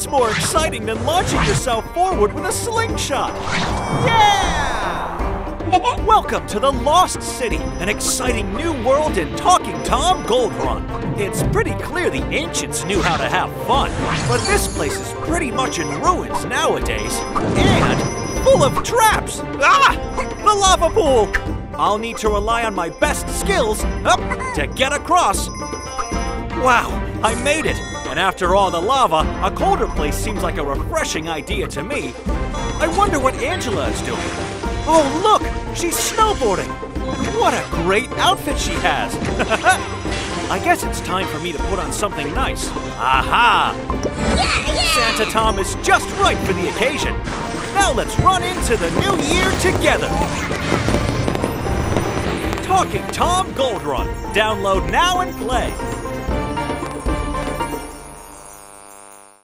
What's more exciting than launching yourself forward with a slingshot? Yeah! Welcome to the Lost City, an exciting new world in Talking Tom Gold Run. It's pretty clear the ancients knew how to have fun, but this place is pretty much in ruins nowadays, and full of traps. Ah! The lava pool! I'll need to rely on my best skills to get across. Wow, I made it! And after all the lava, a colder place seems like a refreshing idea to me. I wonder what Angela is doing. Oh, look, she's snowboarding. What a great outfit she has. I guess it's time for me to put on something nice. Aha! Yeah. Santa Tom is just right for the occasion. Now let's run into the new year together. Talking Tom Gold Run. Download now and play.